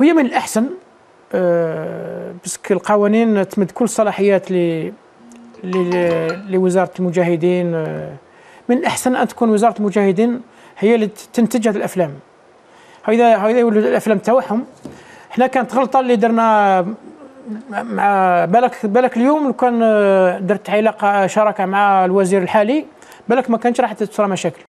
هي من الأحسن باسكو القوانين تمد كل الصلاحيات لوزارة المجاهدين. من الأحسن أن تكون وزارة المجاهدين هي اللي تنتج هذه الأفلام، هذا يولدوا الأفلام تاعهم. حنا كانت غلطة اللي درنا مع بالك اليوم لو كان درت علاقة شراكة مع الوزير الحالي بالك ما كانش راح تصرى مشاكل.